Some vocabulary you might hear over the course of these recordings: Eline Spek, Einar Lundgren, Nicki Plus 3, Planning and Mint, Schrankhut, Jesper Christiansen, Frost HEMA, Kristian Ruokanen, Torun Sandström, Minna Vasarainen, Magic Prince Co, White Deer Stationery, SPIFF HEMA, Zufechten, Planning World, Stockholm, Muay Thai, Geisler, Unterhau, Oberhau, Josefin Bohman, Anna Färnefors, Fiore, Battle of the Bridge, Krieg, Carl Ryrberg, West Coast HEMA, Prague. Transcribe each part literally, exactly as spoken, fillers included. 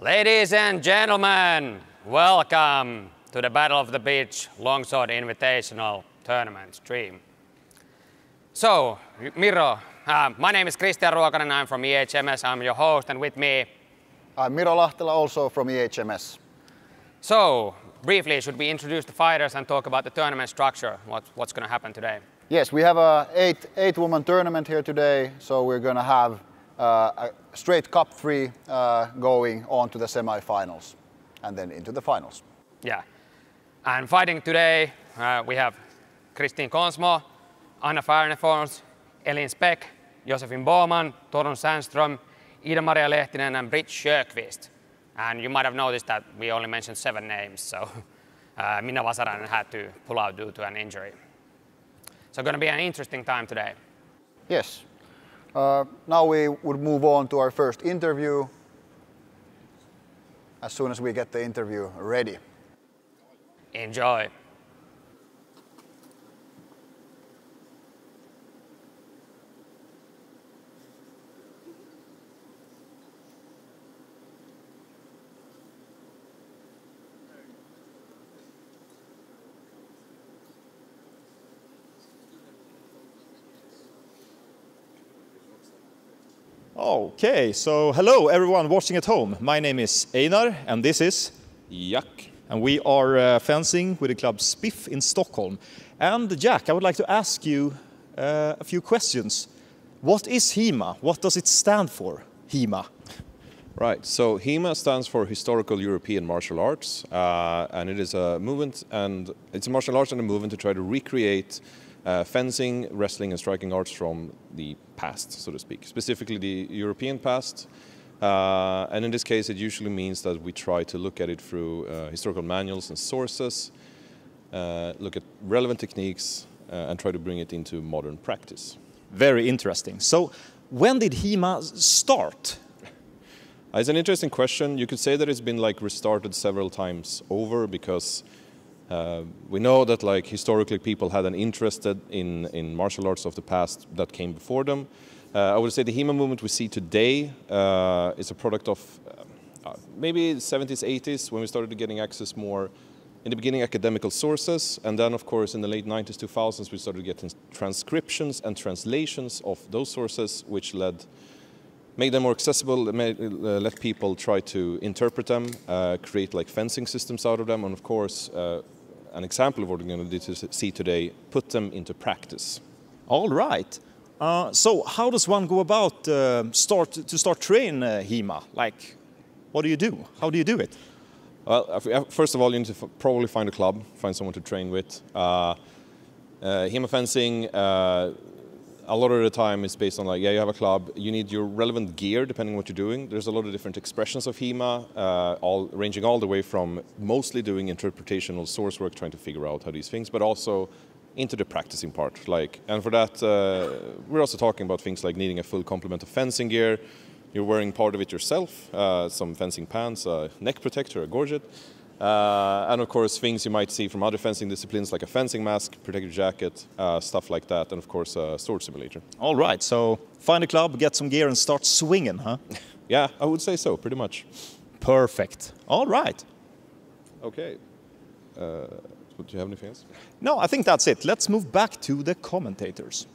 Ladies and gentlemen, welcome to the Battle of the Bridge Longsword Invitational Tournament stream. So, Miro, uh, my name is Kristian Ruokanen, I'm from E H M S, I'm your host, and with me... I'm Miro Lahtela, also from E H M S. So, briefly, should we introduce the fighters and talk about the tournament structure, what, what's going to happen today? Yes, we have an eight, eight woman tournament here today, so we're going to have Uh, a straight cup three uh, going on to the semi-finals and then into the finals. Yeah, and fighting today uh, we have Kristine Konsmo, Anna Färnefors, Eline Spek, Josefin Bohman, Torun Sandström, Idamaria Lehtinen and Britt Sjöqvist. And you might have noticed that we only mentioned seven names, so uh, Minna Vasarainen had to pull out due to an injury. So going to be an interesting time today. Yes. Uh, now we would move on to our first interview as soon as we get the interview ready. Enjoy. Okay, so hello everyone watching at home. My name is Einar and this is Jack. And we are uh, fencing with the club Spiff in Stockholm. And Jack, I would like to ask you uh, a few questions. What is HEMA? What does it stand for, HEMA? Right, so HEMA stands for Historical European Martial Arts. Uh, and it is a movement, and it's a martial arts and a movement to try to recreate Uh, fencing, wrestling and striking arts from the past, so to speak, specifically the European past. Uh, and in this case, it usually means that we try to look at it through uh, historical manuals and sources, uh, look at relevant techniques uh, and try to bring it into modern practice. Very interesting. So when did HEMA start? It's an interesting question. You could say that it's been like restarted several times over because Uh, we know that, like, historically people had an interest in, in martial arts of the past that came before them. Uh, I would say the HEMA movement we see today uh, is a product of uh, maybe seventies, eighties, when we started getting access more, in the beginning, academical sources. And then, of course, in the late nineties, two thousands, we started getting transcriptions and translations of those sources, which led, made them more accessible, made, uh, let people try to interpret them, uh, create, like, fencing systems out of them. And, of course, uh, an example of what we're going to see today, put them into practice. All right. Uh, so how does one go about uh, start to start train uh, HEMA? Like, what do you do? How do you do it? Well, first of all, you need to probably find a club, find someone to train with. Uh, uh, HEMA fencing, uh, a lot of the time it's based on, like, yeah, you have a club, you need your relevant gear depending on what you're doing. There's a lot of different expressions of HEMA, uh, all, ranging all the way from mostly doing interpretational source work, trying to figure out how these things, but also into the practicing part. Like, and for that, uh, we're also talking about things like needing a full complement of fencing gear. You're wearing part of it yourself, uh, some fencing pants, a neck protector, a gorget. Uh, and of course, things you might see from other fencing disciplines, like a fencing mask, protective jacket, uh, stuff like that, and of course, a sword simulator. All right, so find a club, get some gear, and start swinging, huh? Yeah, I would say so, pretty much. Perfect. All right. Okay. Uh, do you have anything else? No, I think that's it. Let's move back to the commentators.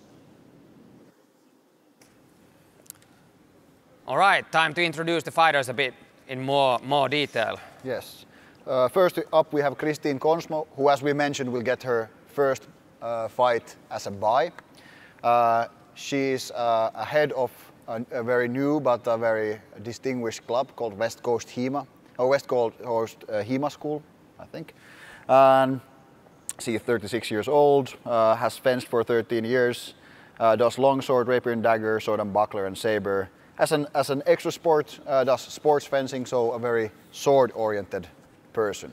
All right, time to introduce the fighters a bit in more, more detail. Yes. Uh, first up, we have Kristine Konsmo, who, as we mentioned, will get her first uh, fight as a bye. Uh, she is uh, a head of a, a very new but a very distinguished club called West Coast HEMA, or West Coast uh, HEMA School, I think. And she is thirty-six years old, uh, has fenced for thirteen years, uh, does longsword, rapier and dagger, sword and buckler and saber, as an as an extra sport, uh, does sports fencing, so a very sword-oriented person.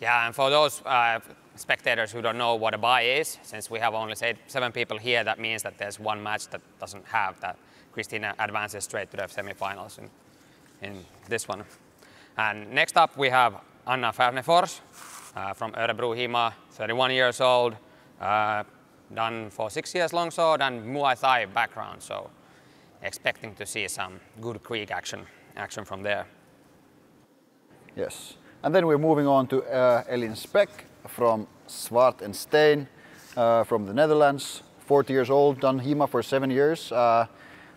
Yeah, and for those uh, spectators who don't know what a bye is, since we have only seven people here, that means that there's one match that doesn't have that. Kristina advances straight to the semifinals in, in this one. And next up we have Anna Färnefors uh, from Örebro HEMA, thirty-one years old, uh, done for six years longsword and Muay Thai background, so expecting to see some good Krieg action, action from there. Yes, and then we're moving on to uh, Eline Spek from Zwart and Steen uh, from the Netherlands, forty years old, done HEMA for seven years, uh,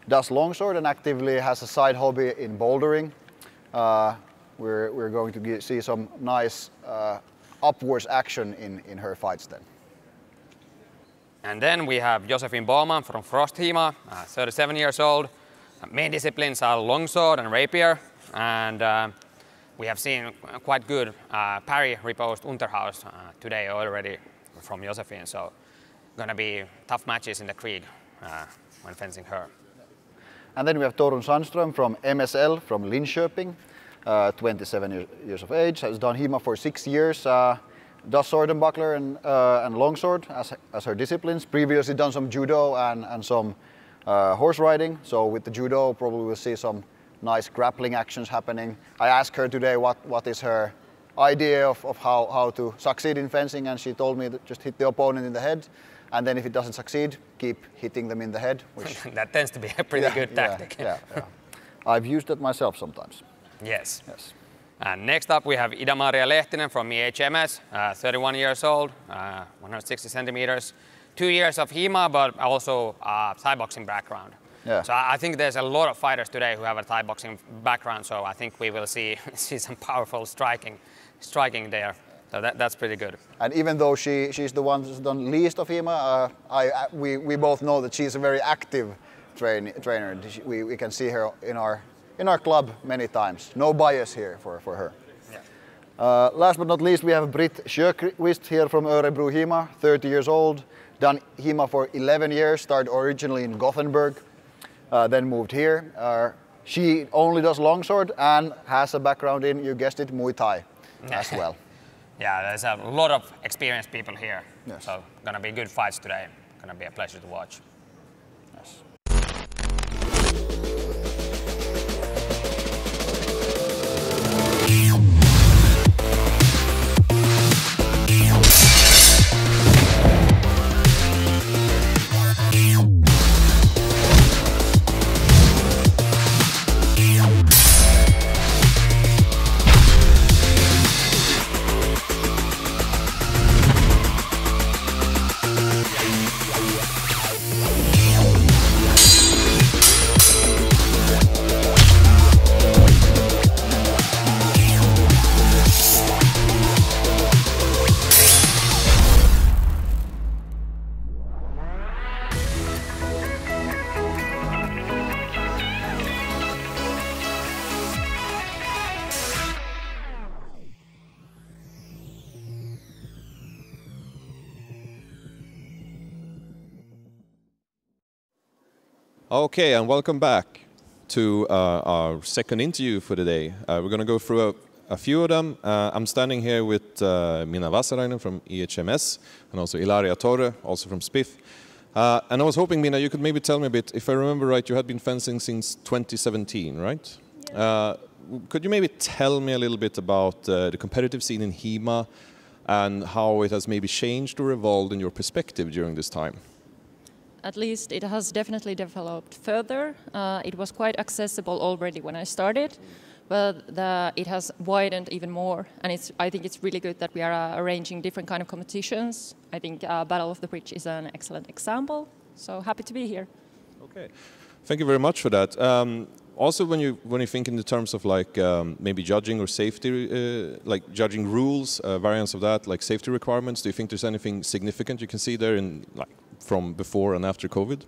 does longsword and actively has a side hobby in bouldering. Uh, we're, we're going to get, see some nice uh, upwards action in, in her fights then. And then we have Josefin Bohman from Frost HEMA, uh, thirty-seven years old. Main disciplines are longsword and rapier, and uh, we have seen quite good uh, parry riposte Unterhaus uh, today already from Josefin, so gonna be tough matches in the Krieg uh, when fencing her. And then we have Torun Sandström from M S L from Linköping, uh, twenty-seven years, years of age, has done HEMA for six years, uh, does sword and buckler and, uh, and longsword as, as her disciplines. Previously done some judo and, and some uh, horse riding, so with the judo probably we'll see some nice grappling actions happening. I asked her today what, what is her idea of, of how, how to succeed in fencing, and she told me that just hit the opponent in the head. And then if it doesn't succeed, keep hitting them in the head. Which that tends to be a pretty yeah, good tactic. Yeah, yeah, yeah. I've used it myself sometimes. Yes. Yes. And next up we have Idamaria Lehtinen from E H M S, uh, thirty-one years old, uh, one hundred sixty centimeters, two years of HEMA, but also uh, Thai boxing background. Yeah. So I think there's a lot of fighters today who have a Thai boxing background, so I think we will see, see some powerful striking, striking there. So that, that's pretty good. And even though she, she's the one who's done least of HEMA, uh, I, I, we, we both know that she's a very active train, trainer. We, we can see her in our, in our club many times. No bias here for, for her. Yeah. Uh, last but not least, we have Britt Sjöqvist here from Örebro HEMA, thirty years old, done HEMA for eleven years, started originally in Gothenburg, uh, then moved here. Uh, she only does longsword and has a background in, you guessed it, Muay Thai as well. Yeah, there's a lot of experienced people here, yes. So gonna be good fights today. Gonna be a pleasure to watch. Yes. Okay, and welcome back to uh, our second interview for the day. Uh, we're going to go through a, a few of them. Uh, I'm standing here with uh, Minna Vasarainen from E H M S and also Ilaria Torre, also from S P I F. Uh, and I was hoping, Minna, you could maybe tell me a bit, if I remember right, you had been fencing since twenty seventeen, right? Yeah. Uh, could you maybe tell me a little bit about uh, the competitive scene in HEMA and how it has maybe changed or evolved in your perspective during this time? At least it has definitely developed further. Uh, it was quite accessible already when I started, but the, it has widened even more. And it's, I think it's really good that we are uh, arranging different kind of competitions. I think uh, Battle of the Bridge is an excellent example. So happy to be here. Okay, thank you very much for that. Um, also, when you when you think in the terms of like um, maybe judging or safety, uh, like judging rules, uh, variants of that, like safety requirements, do you think there's anything significant you can see there in like? From before and after COVID?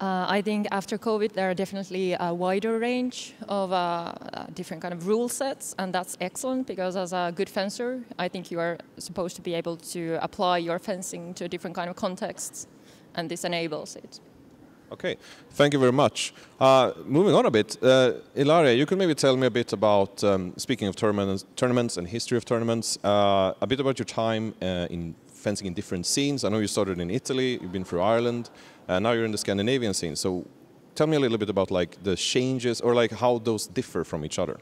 Uh, I think after COVID there are definitely a wider range of uh, different kind of rule sets, and that's excellent because as a good fencer I think you are supposed to be able to apply your fencing to different kind of contexts, and this enables it. Okay, thank you very much. Uh, moving on a bit, uh, Ilaria, you can maybe tell me a bit about, um, speaking of tournaments, tournaments and history of tournaments, uh, a bit about your time uh, in fencing in different scenes. I know you started in Italy, you've been through Ireland, and now you're in the Scandinavian scene. So tell me a little bit about like the changes or like how those differ from each other.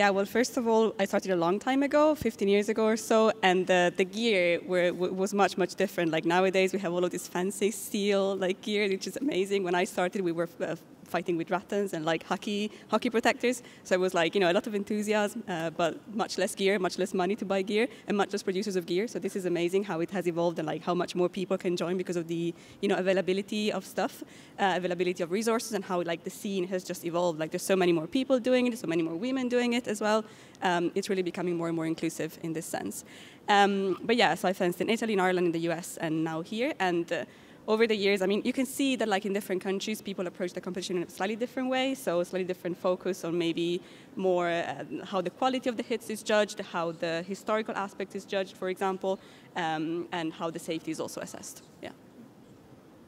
Yeah, well, first of all, I started a long time ago, fifteen years ago or so, and uh, the gear were, w was much, much different. Like nowadays, we have all of this fancy steel like gear, which is amazing. When I started, we were uh, fighting with rattans and like hockey, hockey protectors. So it was like, you know, a lot of enthusiasm, uh, but much less gear, much less money to buy gear, and much less producers of gear. So this is amazing how it has evolved and like how much more people can join because of the, you know, availability of stuff, uh, availability of resources, and how like the scene has just evolved. Like there's so many more people doing it, so many more women doing it as well. Um, it's really becoming more and more inclusive in this sense. Um, but yeah, so I fenced in Italy, in Ireland, in the U S, and now here. And uh, over the years, I mean, you can see that like in different countries, people approach the competition in a slightly different way. So slightly different focus on maybe more uh, how the quality of the hits is judged, how the historical aspect is judged, for example, um, and how the safety is also assessed. Yeah.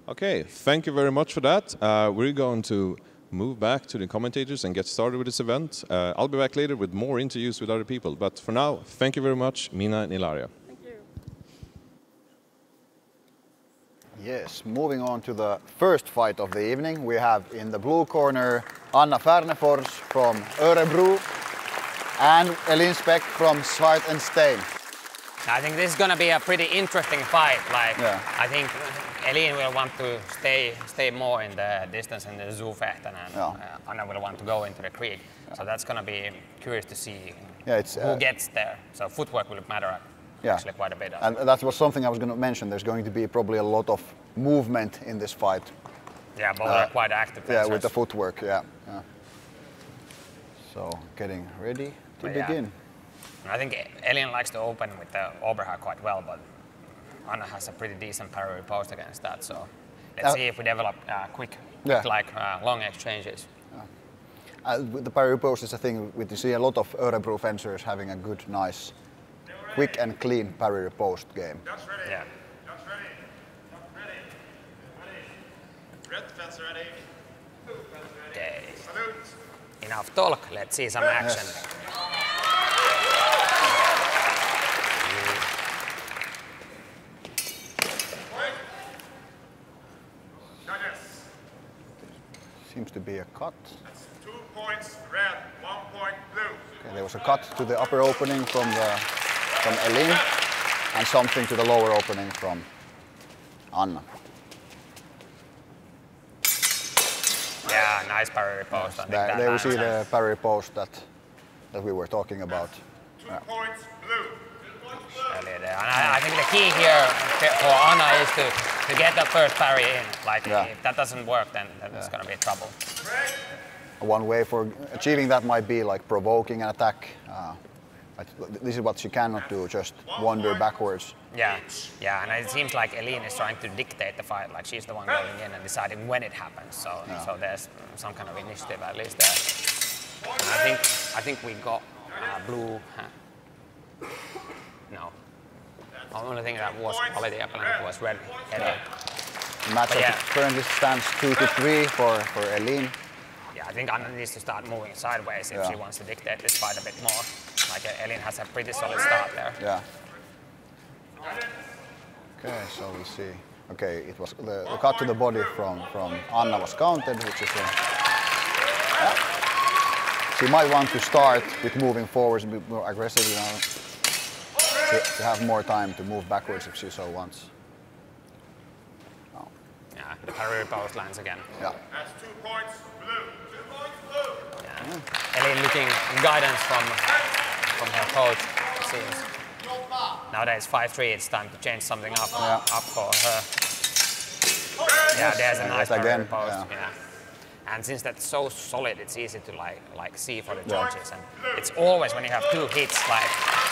Okay, thank you very much for that. Uh, we're going to move back to the commentators and get started with this event. Uh, I'll be back later with more interviews with other people. But for now, thank you very much, Minna and Ilaria. Thank you. Yes, moving on to the first fight of the evening. We have in the blue corner, Anna Färnefors from Örebro and Eline Spek from Schwarzenstein. I think this is going to be a pretty interesting fight. Like, yeah. I think Eline will want to stay stay more in the distance in the Zufechten, and yeah. uh, Anna will want to go into the Krieg. Yeah. So that's going to be curious to see yeah, it's, who uh, gets there. So footwork will matter yeah. actually quite a bit. And that was something I was going to mention. There's going to be probably a lot of movement in this fight. Yeah, both uh, are quite active. Yeah, answers. With the footwork, yeah. yeah. So getting ready to but begin. Yeah. I think Eline likes to open with the Oberhau quite well, but Anna has a pretty decent parry post against that. So let's uh, see if we develop uh, quick, yeah. quick, like uh, long exchanges. Yeah. Uh, the parry post is a thing we see a lot of Örebro fencers having a good, nice, quick and clean parry post game. That's ready. Yeah. That's ready. That's ready. That's ready. Red fence ready. Blue fence ready. Okay. Salute. Enough talk. Let's see some action. Yes. Seems to be a cut. That's two points red, one point blue. Okay, there was a cut to the upper opening from the from Eline, and something to the lower opening from Anna. Yeah, nice parry post. Yes, there there we see sense. The parry post that that we were talking about. Two yeah. points blue. Two points blue. And I, I think the key here for Anna is to. To get the first parry in, like yeah. if that doesn't work, then, then yeah. it's going to be trouble. One way for achieving that might be like provoking an attack. Uh, this is what she cannot do, just wander backwards. Yeah, yeah, and it seems like Eline is trying to dictate the fight, like she's the one going in and deciding when it happens. So, yeah. so there's some kind of initiative at least there. And I think I think we got uh, blue. Huh? No. The only thing that was quality opponent was red. Yeah. The matchup yeah. currently stands two to three for, for Eline. Yeah, I think Anna needs to start moving sideways if yeah. she wants to dictate this fight a bit more. Like Eline has a pretty solid start there. Yeah. Okay, so we see. Okay, it was the, the cut to the body from from Anna was counted, which is. A, yeah. She might want to start with moving forwards a bit more aggressively now. To have more time to move backwards if she so wants. Oh. Yeah, the parry post lines again. Yeah. That's two points blue. Two points blue. Yeah. yeah. Eline looking guidance from from her coach. It seems. Nowadays five three. It's time to change something up yeah. up for her. Yeah, yes. there's a nice yes, parry post. Yeah. yeah. And since that's so solid, it's easy to like like see for the judges. Yeah. And it's always when you have two hits, like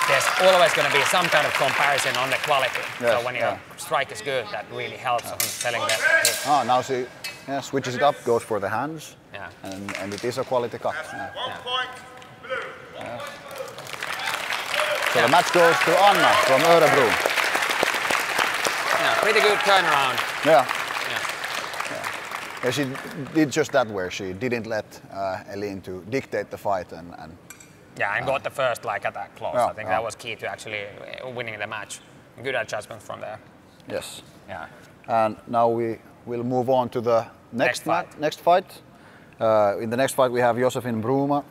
there's always going to be some kind of comparison on the quality. Yes, so when your yeah. strike is good, that really helps yeah. on selling that hit. Oh, now she yeah, switches it up, goes for the hands, yeah. and, and it is a quality cut. Yeah. Yeah. Yeah. So yeah. the match goes to Anna from Örebro. Yeah, pretty good turnaround. Yeah. Yeah, she did just that where she didn't let uh, Eline to dictate the fight and, and yeah, and uh, got the first like attack close. Yeah, I think yeah. that was key to actually winning the match. Good adjustment from there. Yes. Yeah. And now we will move on to the next next fight. Next fight. Uh, in the next fight we have Josefin Bohman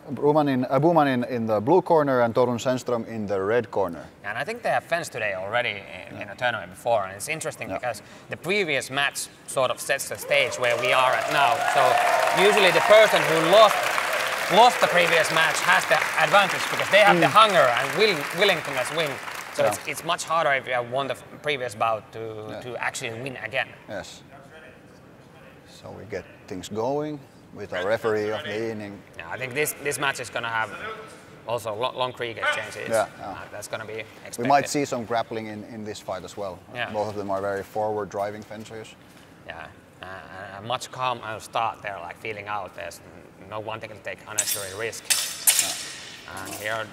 in, uh, Bohman in, in the blue corner and Torun Sandström in the red corner. And I think they have fenced today already in, yeah. in a tournament before, and it's interesting yeah. because the previous match sort of sets the stage where we are at now. So usually the person who lost lost the previous match has the advantage because they have mm. the hunger and will, willing to mess win. So yeah. it's, it's much harder if you have won the previous bout to, yeah. to actually win again. Yes. So we get things going with our referee of the evening. Yeah, I think this, this match is going to have also long Krieg exchanges. Yeah, yeah. That's going to be expected. We might see some grappling in, in this fight as well. Yeah. Both of them are very forward driving fencers. Yeah, uh, a much calmer start there, like feeling out. There's no one that can take unnecessary risk. Yeah. And here,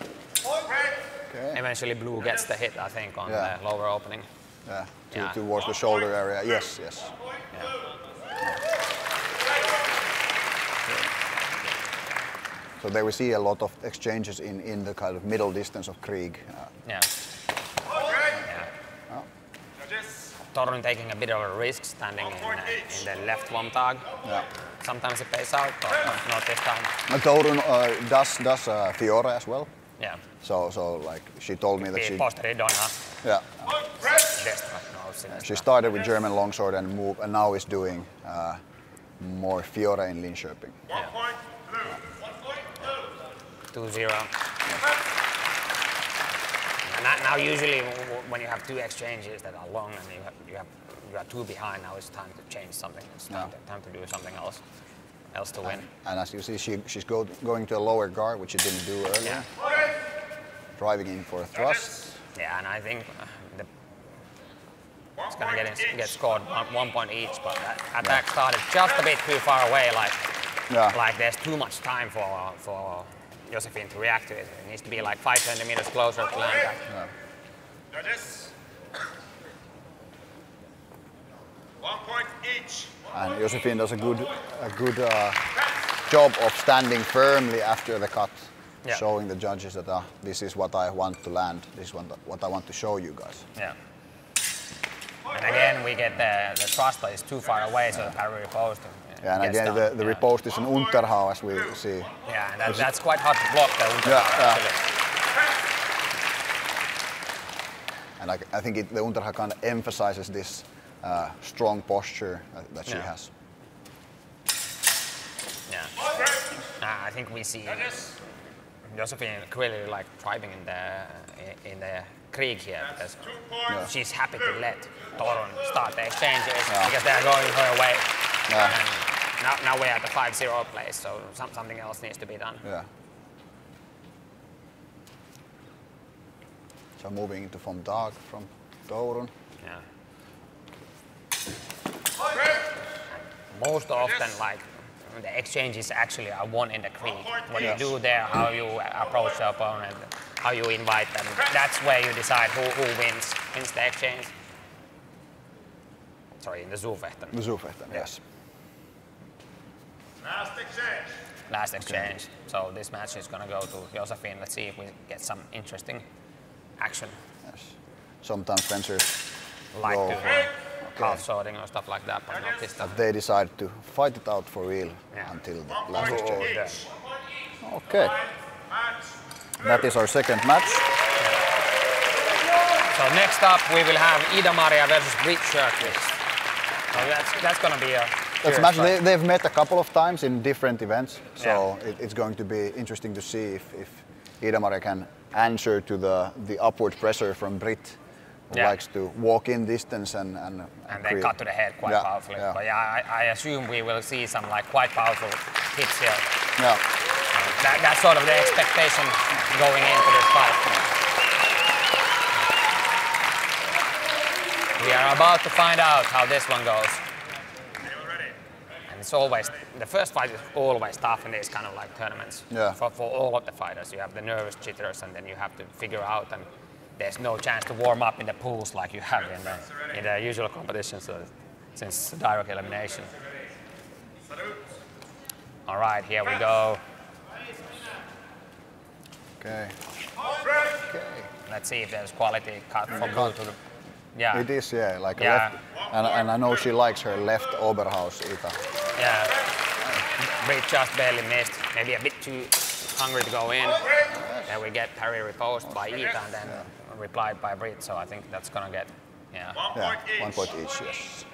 okay. eventually Blue gets the hit, I think, on yeah. the lower opening. Yeah, to, yeah. towards the shoulder area. Yes, yes. Yeah. So there we see a lot of exchanges in, in the kind of middle distance of Krieg. Uh, yeah. yeah. Oh. Torun taking a bit of a risk standing in, uh, in the left womtag. Yeah. Sometimes it pays out, but not, not this time. And Torun uh, does, does uh, Fiore as well. Yeah. So, so like she told me that she... Posterior donna. Yeah. Uh, yeah. She started with German longsword and move, and now is doing uh, more Fiore in Linköping. Yeah. Yeah. two zero. Yeah. And that now usually when you have two exchanges that are long and you have, you have you are two behind, now it's time to change something. It's time, yeah. to, time to do something else, else to win. And, and as you see, she, she's go, going to a lower guard, which she didn't do earlier. Yeah. Driving in for a thrust. Yeah, and I think the, it's going to get, get scored one point each, but that attack yeah. started just a bit too far away. Like, yeah. like there's too much time for for. Josefin to react to it. It needs to be like five centimeters closer to land. Yeah. One point each. And Josefin does a good, a good uh, job of standing firmly after the cut, yeah. showing the judges that uh, this is what I want to land. This is what I want to show you guys. Yeah. And again, we get the, the thruster is too far away, so yeah. the parry riposte. Yeah, and again, done. the, the yeah. riposte is an Unterhau, as we see. Yeah, and that, that's quite hard to block, the Unterhau. Yeah, yeah. And I, I think it, the Unterhau kind of emphasizes this uh, strong posture that, that she yeah. has. Yeah. Uh, I think we see Josefin really like thriving in the in the Krieg here because yeah. she's happy to let Torun start the exchanges yeah. because they're going her way. Yeah. Now, now we're at the five zero place, so some, something else needs to be done. Yeah. So moving into from dark from Torun. Yeah. Most often, like the exchanges actually are won in the Krieg. What yes. you do there, how you approach the opponent, how you invite them. That's where you decide who, who wins wins the exchange. Sorry, in the Zufechten. The Zufechten, yeah. yes. Last exchange. Last exchange. Okay. So this match is going to go to Josefin. Let's see if we get some interesting action. Yes. Sometimes fencers like go, to okay. half sorting or stuff like that, but not this time. But they decide to fight it out for real yeah. until the last exchange. Okay. That is our second match. Yeah. So next up we will have Idamaria versus Britt Sjöqvist. So that's that's going to be a. That's match. They, they've met a couple of times in different events, so yeah. it, it's going to be interesting to see if, if Idamaria can answer to the, the upward pressure from Britt, who yeah. likes to walk in distance and... And, and then cut to the head quite yeah. powerfully. Yeah. But yeah, I, I assume we will see some like quite powerful hits here. Yeah. That, that's sort of the expectation going into this fight. We are about to find out how this one goes. And it's always, the first fight is always tough in these kind of like tournaments. Yeah. For, for all of the fighters, you have the nervous jitters and then you have to figure out and there's no chance to warm up in the pools like you have in the, in the usual competitions, so, since direct elimination. All right, here we go. Okay. Okay. Let's see if there's quality cut from the... Yeah. It is, yeah, like yeah. a left. And, and I know she likes her left Oberhaus Ita. Yeah. Britt just barely missed. Maybe a bit too hungry to go in. Yes. Then we get parry reposed by Ita and then yeah. replied by Britt. So I think that's going to get, yeah. One point yeah. each. One point each, yes.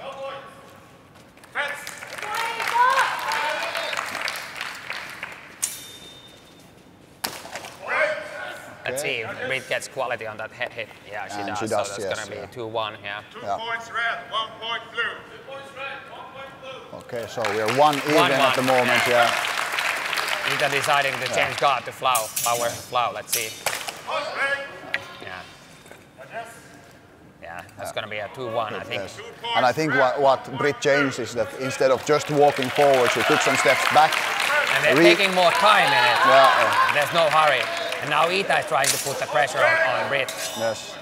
Let's see if Britt gets quality on that head hit. Yeah, she and does. She does, so that's yes, going to be yeah. two one here. Two yeah. points red, one point blue. Two points red, one point blue. Okay, so we're one even one, at one. the moment, yeah. yeah. Ita deciding to yeah. change guard to flow, power flow. Let's see. Yeah. Yeah, that's yeah. going to be a two one, I think. Yes. And I think what, what Britt changed is that instead of just walking forward, she took some steps back. And they're Re taking more time in it. Yeah, yeah. There's no hurry. And now Ita is trying to put the pressure on, on Britt. Yes.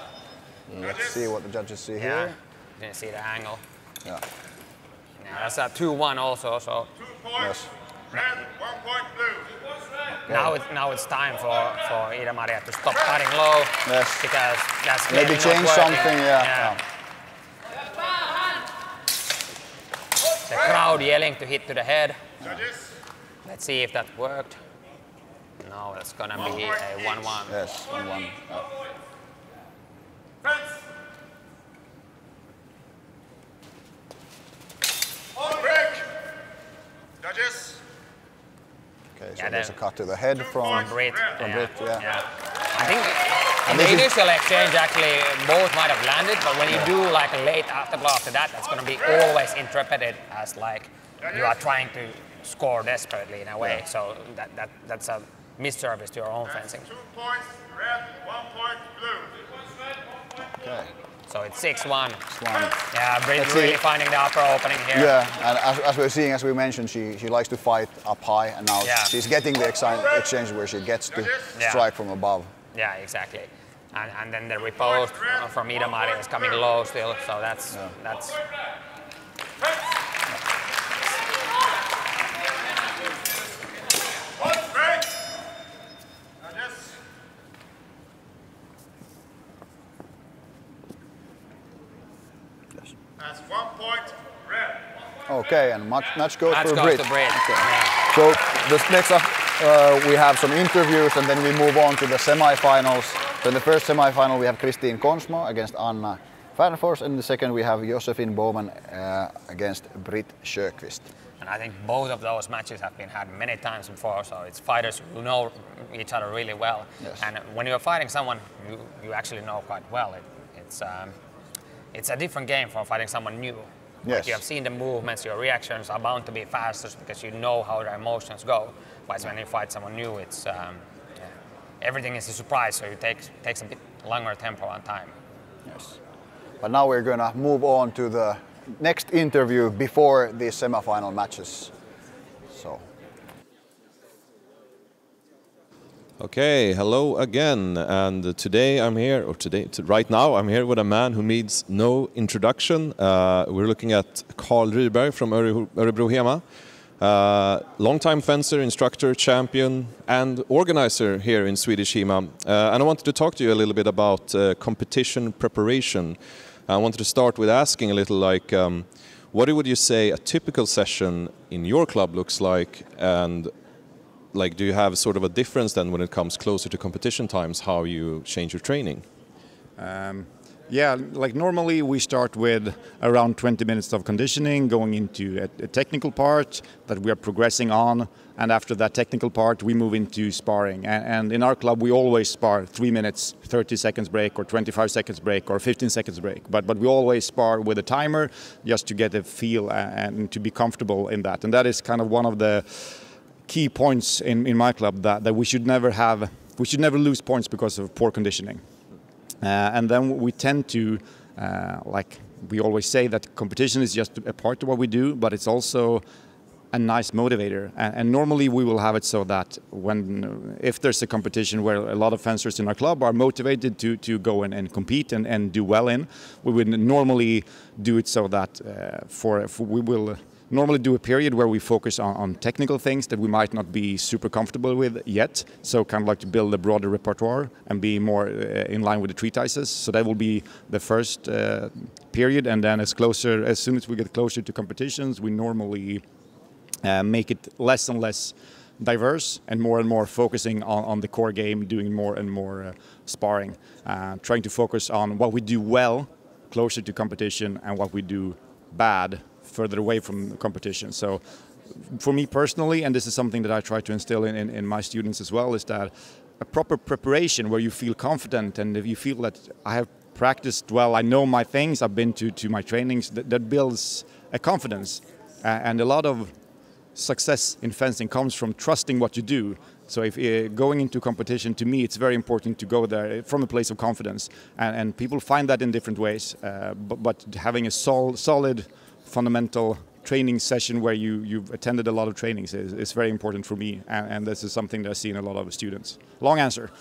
Let's see what the judges see yeah. here. You can see the angle. Yeah. Now that's a two one also, so... Two points, yes. red, one point blue. Two points red. Okay. Now, it, now it's time for, for Idamaria to stop cutting low. Yes. Because that's Maybe really change not something, yeah. yeah. The crowd yelling to hit to the head. Judges. Let's see if that worked. No, that's going to be a one one. Yes, one one. Oh. Judges. Okay, so yeah, there's a cut to the head from Britt. From Britt, yeah. yeah. I think in the initial exchange, actually, both might have landed, but when you yeah. do like a late afterglow after that, that's going to be always interpreted as like you are trying to score desperately in a way, yeah. so that, that that's a misservice to your own that's fencing. Two points, red, one point blue. Two points, red, one point blue. Okay. So it's six one. Yeah, Britt really see. finding the upper opening here. Yeah, and as, as we're seeing, as we mentioned, she, she likes to fight up high, and now yeah. she's getting the exchange where she gets to yeah. strike from above. Yeah, exactly. And, and then the riposte from Idamaria is coming low still, so that's... Yeah. that's That's one point red. Okay, and match, match goes match for goes Britt. To Britt. Okay. Yeah. So this next up, uh, we have some interviews, and then we move on to the semi-finals. So in the first semi-final, we have Kristine Konsmo against Anna Färnefors, and in the second, we have Josefin Bohman uh, against Britt Sjöqvist. And I think both of those matches have been had many times before, so it's fighters who know each other really well. Yes. And when you're fighting someone you, you actually know quite well, it, it's... Um, It's a different game from fighting someone new. Yes. Like you have seen the movements, your reactions are bound to be faster because you know how their emotions go. Whereas when you fight someone new, it's um, yeah, everything is a surprise, so it takes, takes a bit longer tempo and time. Yes. But now we're going to move on to the next interview before the semifinal matches. So. Okay, hello again, and today I'm here, or today, right now I'm here with a man who needs no introduction. Uh, we're looking at Carl Ryrberg from Örebro HEMA, uh, long-time fencer, instructor, champion, and organizer here in Swedish HEMA. Uh, and I wanted to talk to you a little bit about uh, competition preparation. I wanted to start with asking a little like, um, what would you say a typical session in your club looks like, and like, do you have sort of a difference then when it comes closer to competition times, how you change your training? Um, yeah, like normally we start with around twenty minutes of conditioning, going into a, a technical part that we are progressing on. And after that technical part, we move into sparring. And, and in our club, we always spar three minutes, thirty seconds break, or twenty-five seconds break, or fifteen seconds break. But, but we always spar with a timer just to get a feel and, and to be comfortable in that. And that is kind of one of the key points in, in my club that, that we should never have, we should never lose points because of poor conditioning. Uh, and then we tend to, uh, like we always say that competition is just a part of what we do, but it's also a nice motivator. And, and normally we will have it so that when, if there's a competition where a lot of fencers in our club are motivated to, to go in and compete and, and do well in, we would normally do it so that uh, for, for we will normally do a period where we focus on, on technical things that we might not be super comfortable with yet. So kind of like to build a broader repertoire and be more uh, in line with the treatises. So that will be the first uh, period. And then as closer, as soon as we get closer to competitions, we normally uh, make it less and less diverse and more and more focusing on, on the core game, doing more and more uh, sparring, uh, trying to focus on what we do well closer to competition and what we do bad further away from competition. So for me personally, and this is something that I try to instill in, in, in my students as well, is that a proper preparation where you feel confident and if you feel that I have practiced well, I know my things, I've been to, to my trainings, that, that builds a confidence. Uh, and a lot of success in fencing comes from trusting what you do. So if uh, going into competition, to me, it's very important to go there from a place of confidence. And, and people find that in different ways, uh, but, but having a sol solid fundamental training session where you, you've attended a lot of trainings is, is very important for me. And, and this is something that I see in a lot of students. Long answer.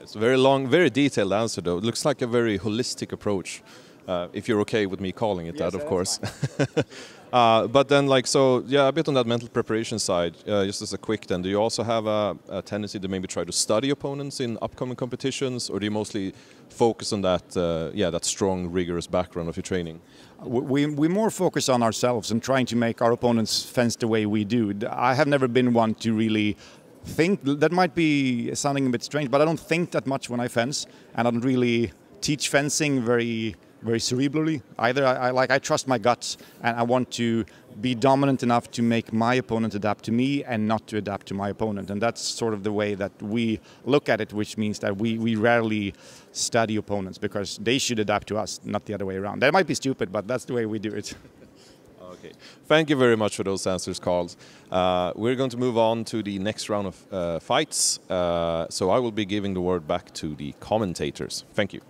It's a very long, very detailed answer though. It looks like a very holistic approach. Uh, if you're okay with me calling it yes, that, of course. uh, but then, like, so, yeah, a bit on that mental preparation side, uh, just as a quick then, do you also have a, a tendency to maybe try to study opponents in upcoming competitions, or do you mostly focus on that, uh, yeah, that strong, rigorous background of your training? We, we more focus on ourselves and trying to make our opponents fence the way we do. I have never been one to really think, that might be sounding a bit strange, but I don't think that much when I fence, and I don't really teach fencing very... very cerebrally either. I, I like I trust my guts and I want to be dominant enough to make my opponent adapt to me and not to adapt to my opponent, and that's sort of the way that we look at it, which means that we, we rarely study opponents because they should adapt to us, not the other way around. That might be stupid, but that's the way we do it. Okay, thank you very much for those answers, Carl. Uh, we're going to move on to the next round of uh, fights, uh, so I will be giving the word back to the commentators. Thank you.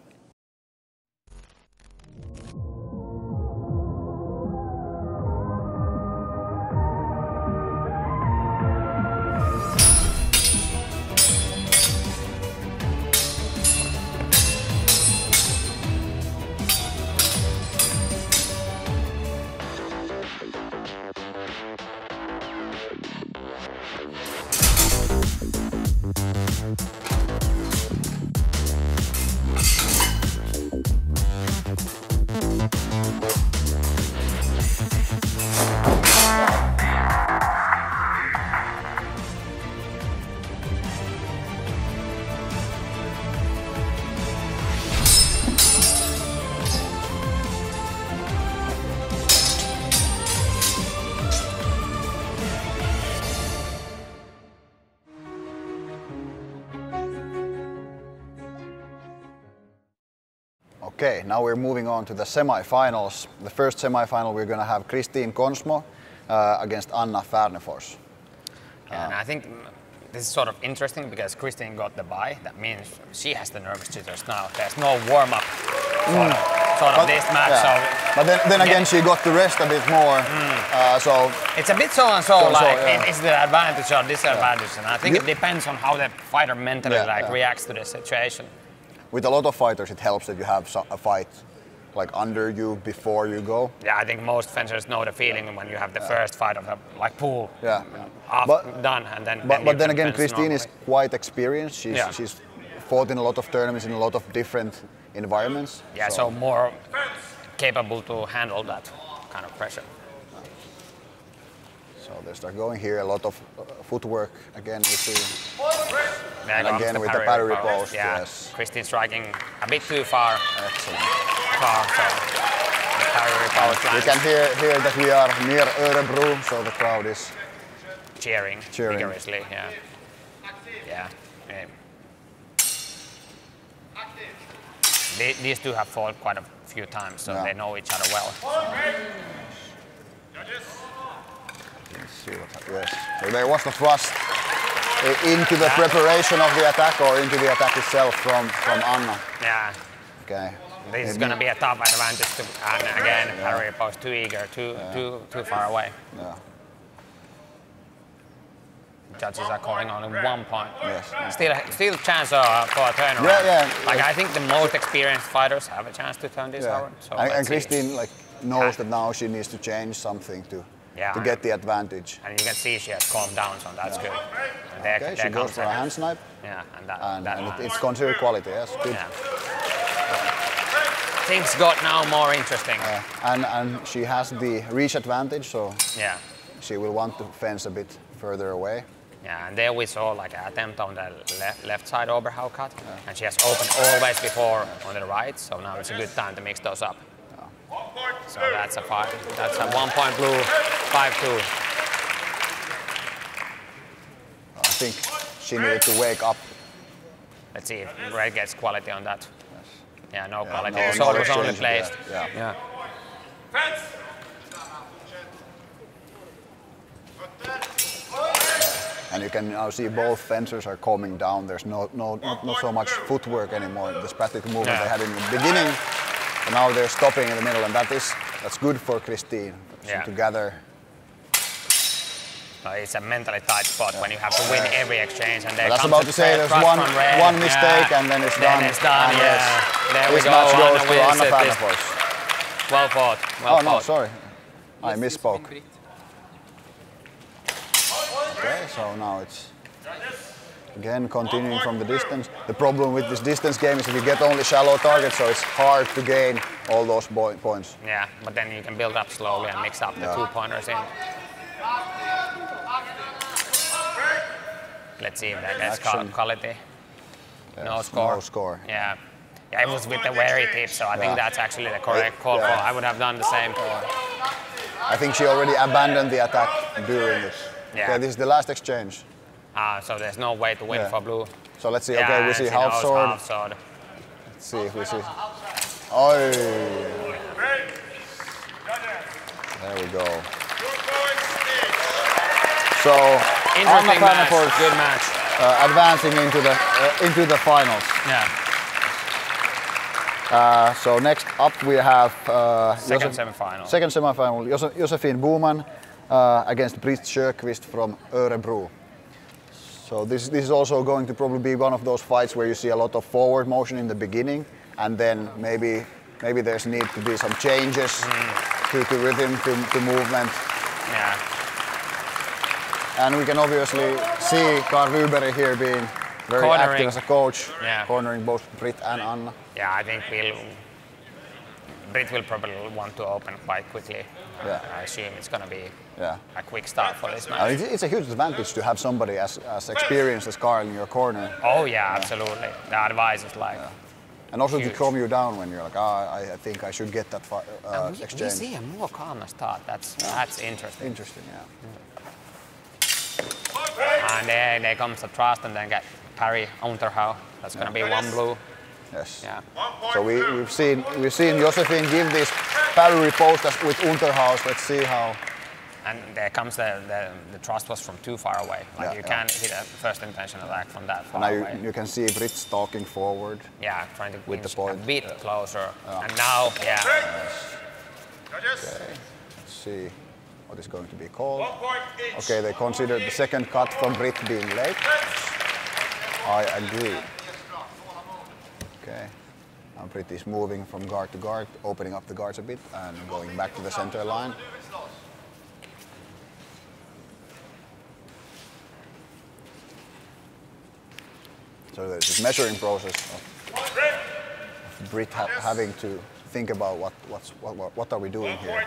Okay, now we're moving on to the semi-finals. The first semi-final we're going to have Kristine Konsmo uh, against Anna Färnefors. Yeah, uh, and I think this is sort of interesting because Kristine got the bye. That means she has the nervous jitters now. There's no warm-up sort, mm. sort of but, this match. Yeah. So but then, then again, yeah. she got to rest a bit more. Mm. Uh, so it's a bit so and so. so like so, yeah. it's the advantage or disadvantage, yeah. and I think yeah. it depends on how the fighter mentally yeah, like yeah. reacts to the situation. With a lot of fighters, it helps that you have a fight like under you before you go. Yeah, I think most fencers know the feeling yeah. when you have the yeah. first fight of a like pool. Yeah, off, but, done, and then. But then, but then again, Kristine is quite experienced. She's yeah. she's fought in a lot of tournaments in a lot of different environments. Yeah, so, so more capable to handle that kind of pressure. So they start going here, a lot of footwork again, we see. And again with the parry riposte, yes. Kristine striking a bit too far. Excellent. Far, so the parry riposte line. You can hear, hear that we are near Örebro, so the crowd is cheering, cheering. vigorously. Yeah. Yeah. yeah. They, these two have fought quite a few times, so yeah. they know each other well. See what yes. So there was the thrust into the yeah. preparation of the attack or into the attack itself from, from Anna. Yeah. Okay. This it is going to be a top advantage to Anna again. Yeah. Parry riposte too eager, too, yeah. too, too far away. Yeah. Judges are calling on one point. Yes. Still, still chance uh, for a turnaround. Yeah, yeah. Like yeah. I think the most experienced fighters have a chance to turn this yeah. around. So and and Kristine like knows yeah. that now she needs to change something to. yeah, to get the advantage. And you can see she has calmed down, so that's yeah. good. And there, okay, there she goes for a hand snipe. Yeah, and, that, and, that and it, it's considered quality, yes, good. Yeah. So, things got now more interesting. Uh, and, and she has the reach advantage, so yeah. she will want to fence a bit further away. Yeah, and there we saw like an attempt on the left, left side Oberhau cut, yeah. and she has opened always before yeah. on the right, so now it's a good time to mix those up. So that's a five. That's a one-point blue, five two. I think she needed to wake up. Let's see if red gets quality on that. Yes. Yeah, no yeah, quality. No, so it was only placed. Yeah. yeah. yeah. And you can now see both fencers are calming down. There's no, no, not, not so much footwork anymore. The static movement yeah. they had in the beginning. And now they're stopping in the middle, and that is that's good for Kristine yeah. to gather. Uh, it's a mentally tight spot yeah. when you have to win every exchange. And there that's comes about to say there's one, one mistake, yeah. and then it's then done. It's done. And yeah. yes, there this we go. Match goes Anna to Anna Färnefors. Well fought. Well oh fought. no, sorry, I misspoke. Okay, so now it's. Again, continuing from the distance. The problem with this distance game is if you get only shallow targets, so it's hard to gain all those points. Yeah, but then you can build up slowly and mix up the yeah. two-pointers in. Let's see if that gets quality. Yes, no score. No score. Yeah. yeah, it was with the wary tip, so I yeah. think that's actually the correct it, call. Yeah. I would have done the same. Yeah. I think she already abandoned the attack during this. Yeah. Okay, this is the last exchange. Ah, so there's no way to win yeah. for blue. So let's see, yeah, okay, we see half sword. half sword. Let's see if we see. Oh! There we go. So, Anna Färnefors, good match. Uh, advancing into the, uh, into the finals. Yeah. Uh, so next up we have... Uh, second semifinal. Second semifinal, Jose Josefin Bohman uh, against Britt Sjöqvist from Örebro. So this, this is also going to probably be one of those fights where you see a lot of forward motion in the beginning, and then maybe maybe there's need to be some changes mm. to, to rhythm, to, to movement. Yeah. And we can obviously see Carl Ryrberg here being very cornering. active as a coach, yeah. cornering both Britt and Anna. Yeah, I think we'll, Britt will probably want to open quite quickly. Yeah. I assume it's going to be yeah. a quick start for this match. Uh, it's a huge advantage to have somebody as, as experienced as Carl in your corner. Oh yeah, yeah. absolutely. The advice is like yeah. And also huge. to calm you down when you're like, ah, oh, I, I think I should get that uh, uh, we, exchange. We see a more calmer start. That's, yeah. that's interesting. Interesting, yeah. Mm. And there, there comes the trust and then get parry Unterhau. That's yeah. going to be one blue. Yes. Yeah. So we, we've seen we've seen Josefin give this parry riposte with Unterhaus. Let's see how. And there comes the, the the thrust was from too far away. Like yeah, you yeah. can't hit a first intention attack from that far and now away. You, you can see Britt stalking forward. Yeah, trying to with the point. a bit yeah. closer. Yeah. And now, yeah. Yes. Okay. Let's see what is going to be called. Okay, they considered the second cut from Britt being late. I agree. Okay, now Britt is moving from guard to guard, opening up the guards a bit and going back to the center line. So there's a measuring process of, of Britt ha having to think about what, what's, what, what are we doing here.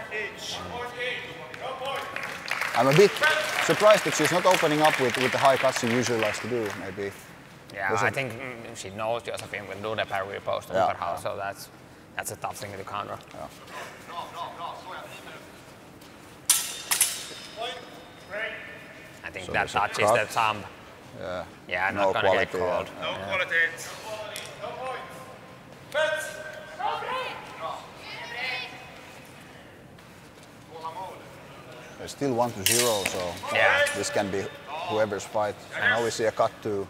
I'm a bit surprised that she's not opening up with, with the high cuts she usually likes to do, maybe. Yeah, Listen. I think she knows Josefin will do the parry riposte on yeah, her house, yeah. so that's that's a tough thing to counter. Yeah. I think so that touches the thumb. Yeah, yeah no not going to get called. Yeah. No yeah. quality. No points. There's still one to zero, so yeah. this can be whoever's fight. And now we see a cut to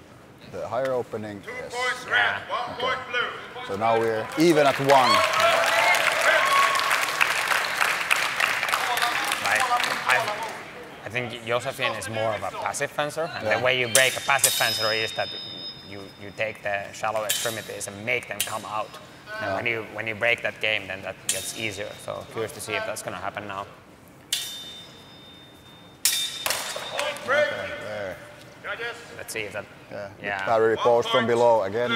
the higher opening. Two yes. points yeah. red, one okay. point blue. So now we're even at one. Right. I, I think Josefin is more of a passive fencer, and yeah. the way you break a passive fencer is that you, you take the shallow extremities and make them come out. And yeah. when you when you break that game, then that gets easier. So curious to see if that's going to happen now. Let's see. Is that, yeah, yeah. Battery report from below again.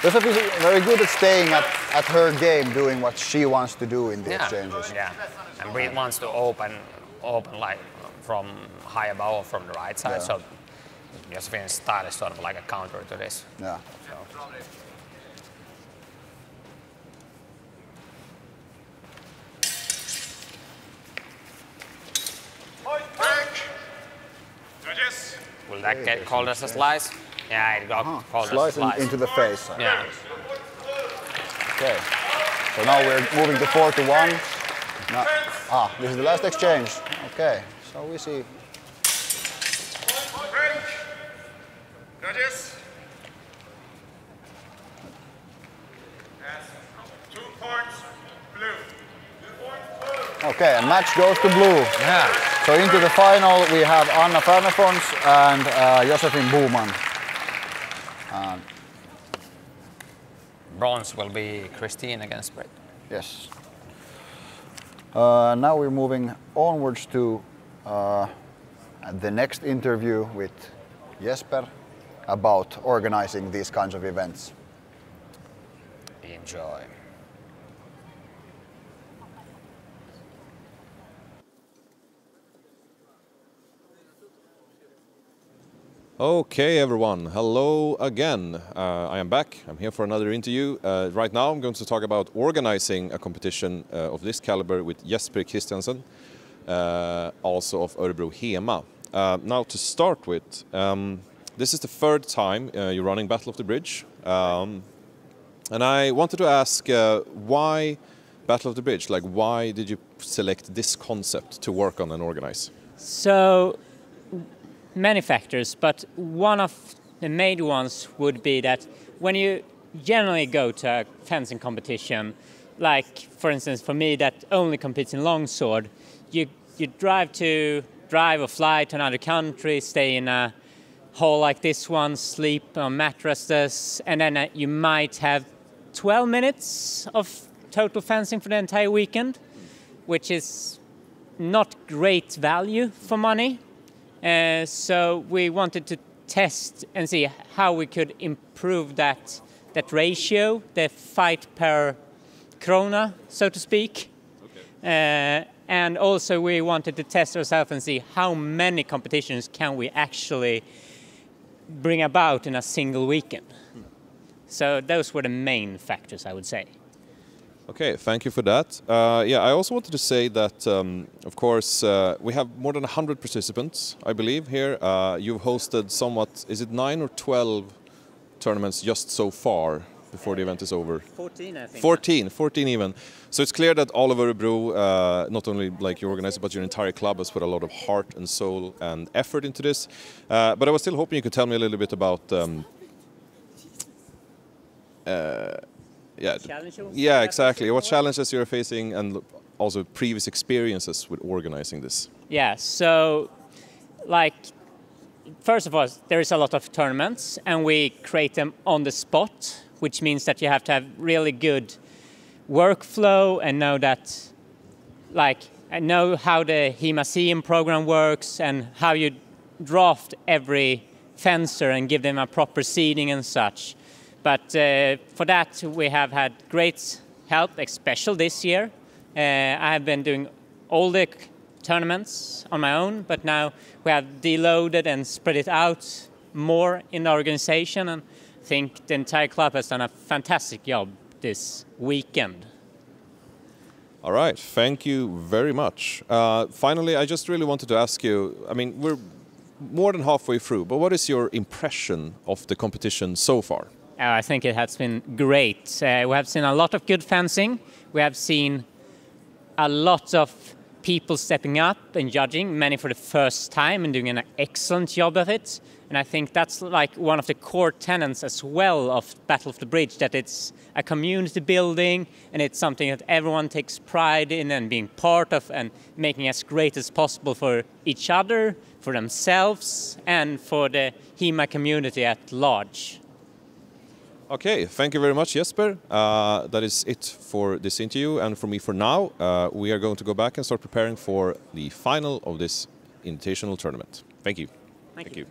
Josefin is very good at staying at, at her game, doing what she wants to do in the yeah. exchanges. Yeah, and Britt wants to open, open like from high above or from the right side. Yeah. So Josefin's style is sort of like a counter to this. Yeah. So. Will that get called as a slice? Yeah, it got ah, called slice as a slice. In, into the face. I yeah. Guess. Okay. So now we're moving to four to one. No. Ah, this is the last exchange. Okay. So we see. Judges. Two points blue. Two points blue. Okay, a match goes to blue. Yeah. So into the final we have Anna Färnefors and uh, Josefin Bohman. Uh, Bronze will be Kristine against Britt. Yes. Uh, now we're moving onwards to uh, the next interview with Jesper about organizing these kinds of events. Enjoy. Okay, everyone. Hello again. Uh, I am back. I'm here for another interview. Uh, right now, I'm going to talk about organizing a competition uh, of this caliber with Jesper Christiansen, uh, also of Örebro HEMA. Uh, now, to start with, um, this is the third time uh, you're running Battle of the Bridge. Um, and I wanted to ask, uh, why Battle of the Bridge? Like, why did you select this concept to work on and organize? So, many factors, but one of the main ones would be that when you generally go to a fencing competition, like for instance for me that only competes in longsword, you you drive to drive or fly to another country, stay in a hall like this one, sleep on mattresses, and then you might have twelve minutes of total fencing for the entire weekend, which is not great value for money. Uh, so we wanted to test and see how we could improve that, that ratio, the fight per krona, so to speak. Okay. Uh, and also we wanted to test ourselves and see how many competitions can we actually bring about in a single weekend. Hmm. So those were the main factors, I would say. Okay, thank you for that. Uh, yeah, I also wanted to say that, um, of course, uh, we have more than one hundred participants, I believe, here. Uh, you've hosted somewhat, is it nine or twelve tournaments just so far before the event is over? fourteen, I think. fourteen, fourteen even. So it's clear that all of Örebro, uh, not only like your organizer, but your entire club has put a lot of heart and soul and effort into this. Uh, but I was still hoping you could tell me a little bit about... Um, uh, Yeah, yeah, exactly. What challenges you're facing and also previous experiences with organizing this? Yeah, so like, first of all, there is a lot of tournaments and we create them on the spot, which means that you have to have really good workflow and know that, like, know how the HEMA program works and how you draft every fencer and give them a proper seeding and such. But uh, for that, we have had great help, especially this year. Uh, I have been doing all the tournaments on my own, but now we have deloaded and spread it out more in the organization. And I think the entire club has done a fantastic job this weekend. All right, thank you very much. Uh, finally, I just really wanted to ask you, I mean, we're more than halfway through, but what is your impression of the competition so far? I think it has been great. Uh, we have seen a lot of good fencing. We have seen a lot of people stepping up and judging, many for the first time and doing an excellent job of it. And I think that's like one of the core tenets as well of Battle of the Bridge, that it's a community building and it's something that everyone takes pride in and being part of and making as great as possible for each other, for themselves and for the HEMA community at large. Okay, thank you very much, Jesper. Uh, that is it for this interview and for me for now. Uh, we are going to go back and start preparing for the final of this invitational tournament. Thank you. Thank, Thank you. you.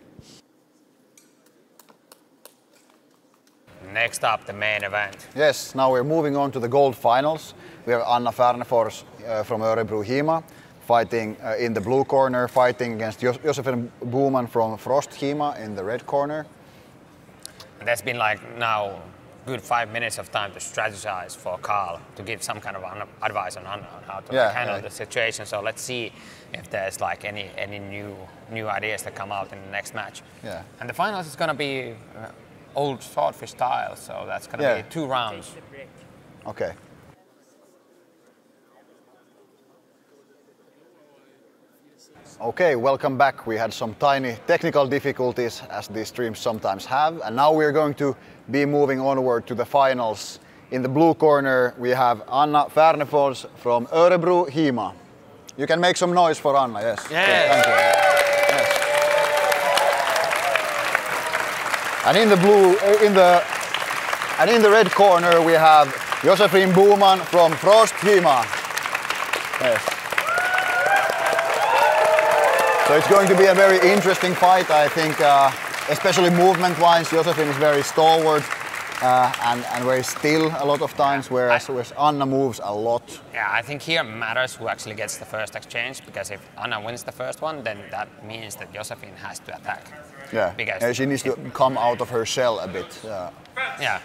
Next up, the main event. Yes, now we're moving on to the gold finals. We have Anna Färnefors uh, from Örebro HEMA fighting uh, in the blue corner, fighting against Jos Josefin Bohman from Frost HEMA in the red corner. There's been like now good five minutes of time to strategize for Carl to give some kind of advice on, on how to yeah, like handle yeah. the situation. So let's see if there's like any any new new ideas that come out in the next match. Yeah. And the finals is going to be uh, old swordfish style, so that's going to yeah. be two rounds. Okay. Okay, welcome back. We had some tiny technical difficulties, as these streams sometimes have, and now we're going to be moving onward to the finals. In the blue corner, we have Anna Färnefors from Örebro HEMA. You can make some noise for Anna, yes. Yes. yes. Thank you. yes. And in the blue, in the, and in the red corner, we have Josefin Bohman from Frost HEMA. Yes. So it's going to be a very interesting fight, I think, uh, especially movement-wise. Josefin is very stalwart uh, and, and very still a lot of times, whereas, I, whereas Anna moves a lot. Yeah, I think here matters who actually gets the first exchange, because if Anna wins the first one, then that means that Josefin has to attack. Yeah, because yeah, she needs it, to come out of her shell a bit. Yeah. yeah.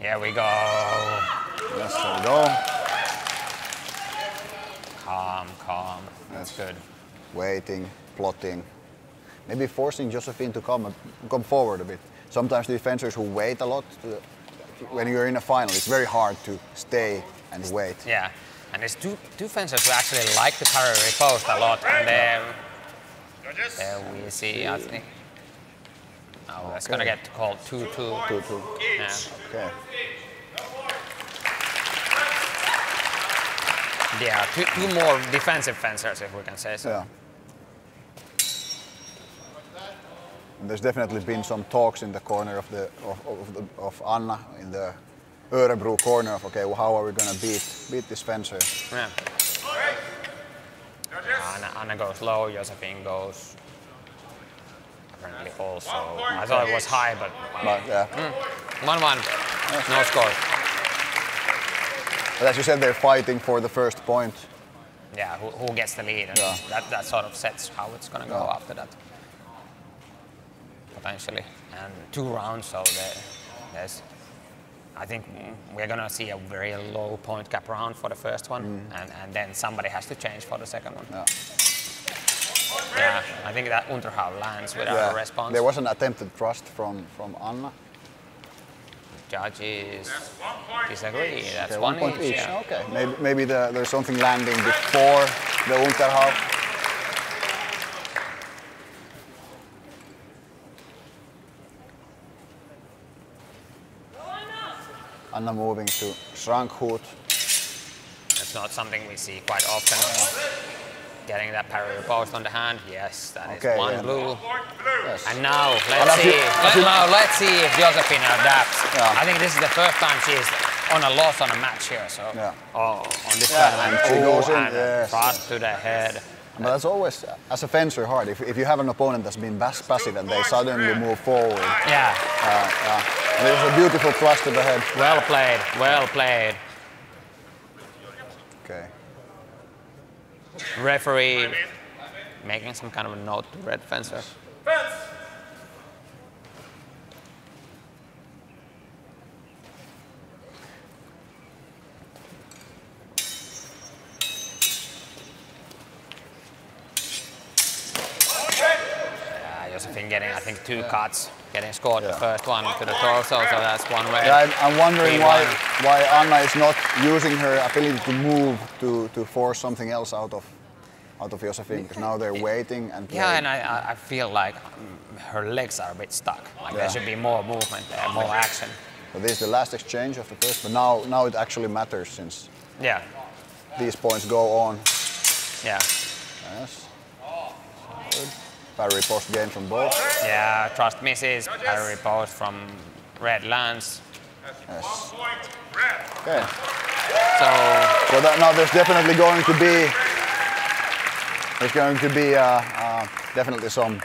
Here we go. Yes, there we go. Calm, calm. That's good. Waiting, plotting, maybe forcing Josefin to come come forward a bit. Sometimes the defenders who wait a lot, to, when you're in a final, it's very hard to stay and wait. Yeah, and there's two defenders who actually like to parry riposte a lot. And there, there we see, I think. Oh, that's okay. Gonna get called two two. two two. Yeah. Okay. Yeah, two, two more defensive fencers, if we can say so. Yeah. And there's definitely been some talks in the corner of the of, of, the, of Anna in the Örebro corner of okay, well, how are we gonna beat beat this fencer? Yeah. Anna, Anna goes low. Josefin goes apparently also. I thought it was high, but, but yeah. Mm. One one. Yes. No score. But as you said, they're fighting for the first point. Yeah, who, who gets the lead? And yeah. that, that sort of sets how it's going to go yeah. after that, potentially. And two rounds, so there's, I think we're going to see a very low point cap round for the first one, mm. and, and then somebody has to change for the second one. Yeah, yeah I think that Unterhau lands without yeah. a response. There was an attempted thrust from, from Anna. Judges disagree. That's okay, one, one point each. each. Yeah. Okay. Maybe, maybe the, there's something landing before the Unterhau. Anna moving to Schrankhut. That's not something we see quite often. Getting that parry riposte on the hand. Yes, that okay, is one yeah. blue. Yes. And now, let's see, you, now let's see if Josefin adapts. Yeah. I think this is the first time she's on a loss on a match here. So, yeah. oh, on this yeah, one, and she goes in, and yes, fast yes. to the head. But that's always, as a fencer, hard. If, if you have an opponent that's been passive and they suddenly move forward. Yeah. Uh, yeah. And there's a beautiful thrust to the head. Well played, well played. Okay. Referee making some kind of a note to red fencer. Fence. Yeah, Josefin getting, I think, two yeah. cuts, getting scored yeah. the first one to the torso, so that's one way. Yeah, I'm, I'm wondering why, why Anna is not using her ability to move to, to force something else out of out of Josefin, because now they're waiting and playing. Yeah, and I, I feel like her legs are a bit stuck. Like yeah. there should be more movement there, more action. So this is the last exchange of the first, but now, now it actually matters since yeah. these points go on. Yeah. Yes. Good. Parry riposte gain from both. Yeah, trust misses, parry riposte from red lands. Yes. Okay. So, so that now there's definitely going to be There's going to be uh, uh, definitely some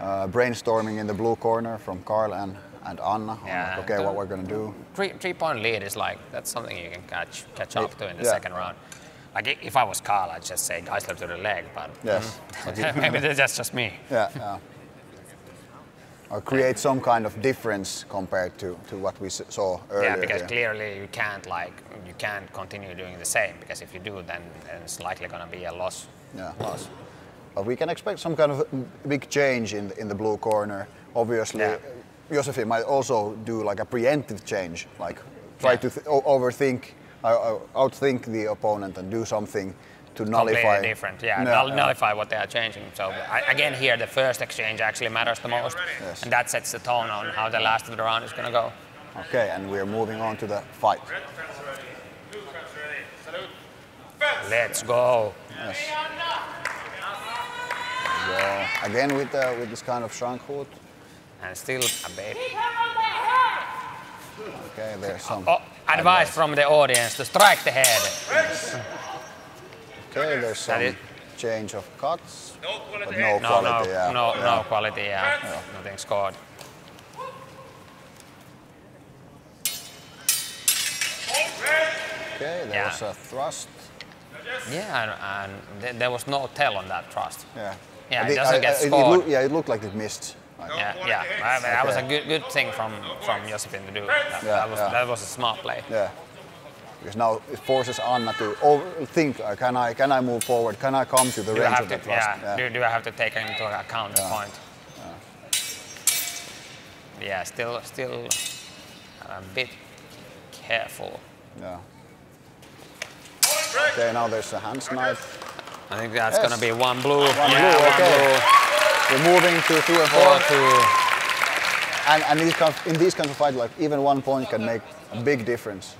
uh, brainstorming in the blue corner from Carl and, and Anna. Yeah, like, okay, what we're going to do. Three, three point lead is like, that's something you can catch, catch up to in the yeah. second round. Like if I was Carl, I'd just say Geisler to the leg, but yes. mm, maybe that's just me. Yeah, yeah. Or create some kind of difference compared to, to what we saw earlier. Yeah, because here. Clearly you can't like you can't continue doing the same, because if you do, then, then it's likely going to be a loss. Yeah, loss. But we can expect some kind of big change in the, in the blue corner. Obviously, yeah. Josefin might also do like a preemptive change, like try yeah. to th overthink. I outthink the opponent and do something to nullify. Completely different, yeah, no, no. nullify what they are changing. So I, again, here the first exchange actually matters the most, yes. and that sets the tone on how the last of the round is going to go. Okay, and we're moving on to the fight. Let's go. Yes. Yeah. Again with uh, with this kind of Schrankhut. And still a baby. Okay, there's some. Oh, advice, advice from the audience to strike the head. Yes. Okay, there's some change of cuts. No quality. No, no quality, no, yeah. No, yeah. no quality, yeah. yeah. Nothing scored. Okay, there yeah. was a thrust. Yeah, and, and there was no tell on that thrust. Yeah. Yeah, it, it doesn't I, get scored. It, it look, yeah, it looked like it missed. Yeah, yeah. I mean, okay. That was a good, good thing from from Josefin to do. That, yeah, that was yeah. that was a smart play. Yeah, because now it forces Anna to overthink. Uh, can I can I move forward? Can I come to the do range of the thrust? Yeah. Yeah. Do, do I have to take into account the yeah. point? Yeah. yeah, still still a bit careful. Yeah. Okay, now there's a hand snipe. I think that's yes. gonna be one blue. One yeah, blue. Okay. One blue. We're moving to three or four, to, and, and these kind of, in these kinds of fights, like even one point can make a big difference.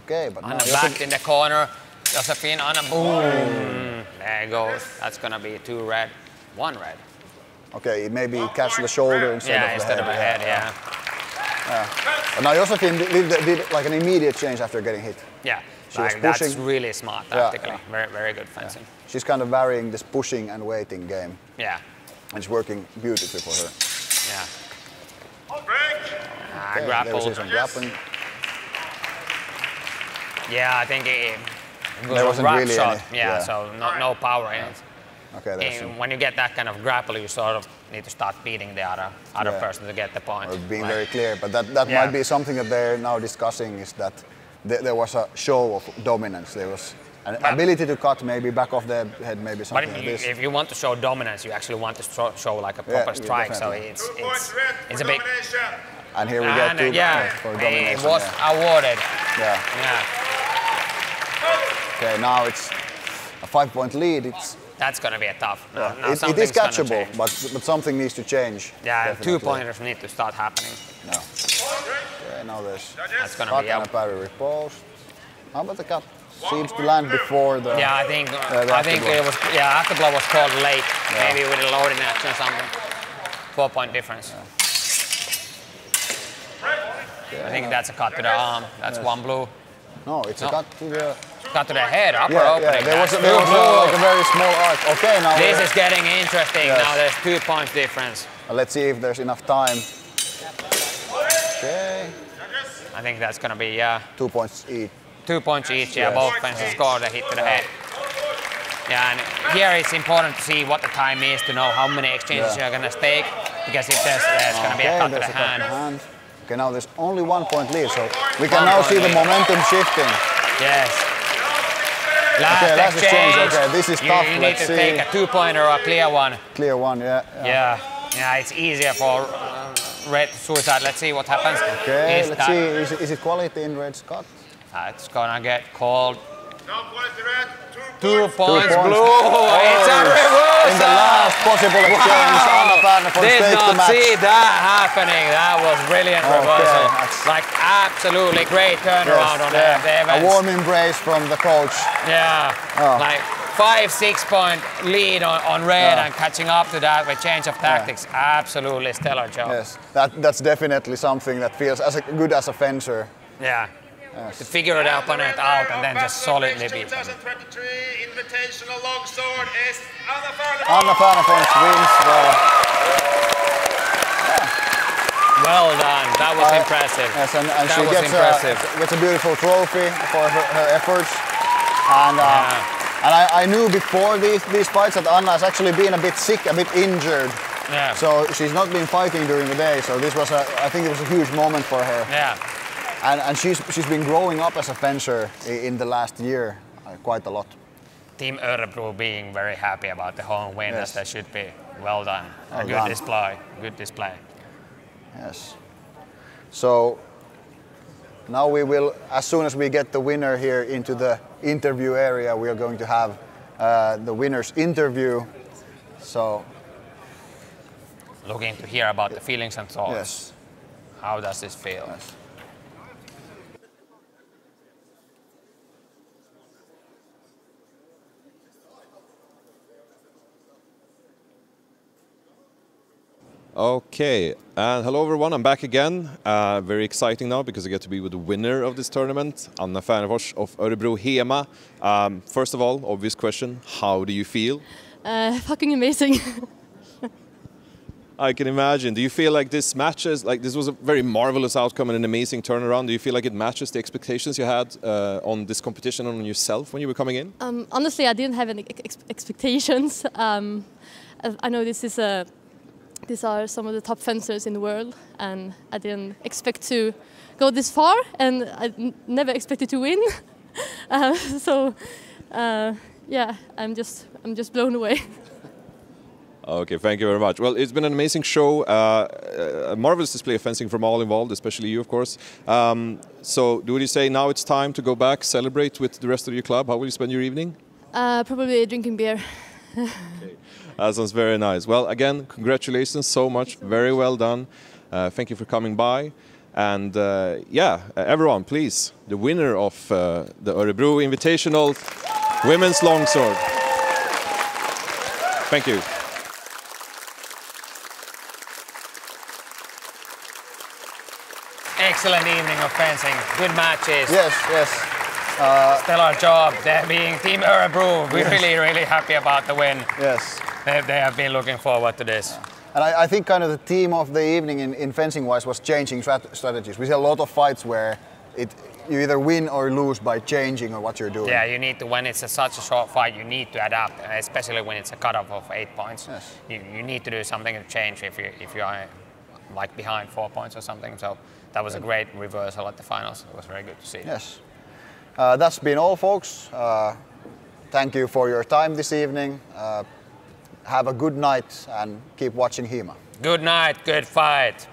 Okay, but Anna back in the corner, Josefin, Anna, boom, there goes. That's gonna be two red, one red. Okay, maybe catch the shoulder instead yeah, of the instead head. Yeah, instead of the head, yeah. yeah. But now Josefin did, did like an immediate change after getting hit. Yeah, she like, was that's really smart tactically. Yeah, yeah. Very, very good fencing. Yeah. She's kind of varying this pushing and waiting game. Yeah. And it's working beautifully for her. Yeah. Okay, uh, grapple. Yes. Yeah, I think it, it was there wasn't a really shot. Any, yeah, yeah, so no, no power in yeah. it. Okay, and when you get that kind of grapple, you sort of need to start beating the other other yeah. person to get the point. Or being like, very clear, but that, that yeah. might be something that they're now discussing, is that th there was a show of dominance. There was. An ability to cut, maybe back off the head, maybe something but if you, like this. If you want to show dominance, you actually want to show like a proper yeah, strike. Definitely. So it's it's, it's a big. And here we and get two yeah, for domination. It was yeah. awarded. Yeah. yeah. Okay, now it's a five-point lead. It's that's going to be a tough. No, yeah. no, it, it is catchable, but but something needs to change. Yeah, definitely. Two pointers need to start happening. No. Okay, now there's that's going to be a parry riposte. How about the cut? Seems to land before the. Yeah, I think. Uh, I think it was. Yeah, after blow was called late. Yeah. Maybe with a loading action or something. Four point difference. Yeah. I think yeah. that's a cut to the arm. That's yes. one blue. No, it's no. a cut to the. Cut to the head. Upper yeah, opening. Yeah. There was, a, there was a, like a very small arc. Okay, now. This is getting interesting. Yes. Now there's two points difference. Let's see if there's enough time. Okay. I think that's gonna be yeah. Uh, two points each. Two points each, yeah, yes. both fences scored a hit to the yeah. head. Yeah, and here it's important to see what the time is to know how many exchanges yeah. you're going to stake, because if there's, there's okay, going to be a cut to the hand. hand. Okay, now there's only one point lead, so we can one now see lead. the momentum shifting. Yes. Last okay, last exchange. exchange. Okay, this is you, tough. You Let's need to see. take a two-pointer or a clear one. Clear one, yeah. Yeah, yeah, yeah it's easier for uh, red suicide. Let's see what happens. Okay, is let's see. Is, is it quality in red's cut? Uh, it's gonna get called. No points red, two, two points, points blue. Oh, it's a reversal. In the last possible exchange, wow. Anna Färnefors did not the match. see that happening. That was brilliant okay, reversal. That's... Like absolutely great turnaround yes, on yeah. the event. A warm embrace from the coach. Yeah. Oh. Like five, six point lead on, on red yeah. and catching up to that with change of tactics. Yeah. Absolutely stellar job. Yes, that that's definitely something that feels as a, good as a fencer. Yeah. Yes. To figure it out, and it out, and then just solidly beat them. twenty twenty-three Invitational Longsword is Anna Färnefors wins the Well done. That was uh, impressive. Yes, and, and that she was gets, impressive. A, gets a beautiful trophy for her, her efforts. And, uh, yeah. and I, I knew before these, these fights that Anna has actually been a bit sick, a bit injured. Yeah. So she's not been fighting during the day. So this was, a, I think, it was a huge moment for her. Yeah. And, and she's, she's been growing up as a fencer in the last year uh, quite a lot. Team Örebro being very happy about the home win, yes. as they should be. Well done. Well a good done. display. Good display. Yes. So now we will, as soon as we get the winner here into the interview area, we are going to have uh, the winner's interview. So looking to hear about the feelings and thoughts. Yes. How does this feel? Yes. Okay, and hello everyone, I'm back again. Uh, very exciting now because I get to be with the winner of this tournament, Anna Färnefors of Örebro HEMA. Um, first of all, obvious question, how do you feel? Uh, fucking amazing. I can imagine. Do you feel like this matches, like this was a very marvelous outcome and an amazing turnaround? Do you feel like it matches the expectations you had uh, on this competition and on yourself when you were coming in? Um, honestly, I didn't have any ex expectations. Um, I know this is a... These are some of the top fencers in the world, and I didn't expect to go this far, and I never expected to win. uh, so, uh, yeah, I'm just I'm just blown away. Okay, thank you very much. Well, it's been an amazing show, uh, a marvelous display of fencing from all involved, especially you, of course. Um, so, do you say now it's time to go back, celebrate with the rest of your club? How will you spend your evening? Uh, probably drinking beer. Okay. That sounds very nice. Well, again, congratulations so much. Very well done. Uh, thank you for coming by. And uh, yeah, everyone, please, the winner of uh, the Örebro Invitational Women's Longsword. Thank you. Excellent evening of fencing. Good matches. Yes, yes. Uh, Stellar job. They're being Team Örebro. We're yes. really, really happy about the win. Yes. They, they have been looking forward to this. Yeah. And I, I think kind of the theme of the evening in, in fencing-wise was changing strat strategies. We see a lot of fights where it, you either win or lose by changing or what you're doing. Yeah, you need to, when it's a, such a short fight, you need to adapt, especially when it's a cutoff of eight points. Yes. You, you need to do something to change if you, if you are like behind four points or something. So that was a great reversal at the finals. It was very good to see. Yes. Uh, that's been all, folks. Uh, thank you for your time this evening. Uh, have a good night and keep watching HEMA. Good night, good fight.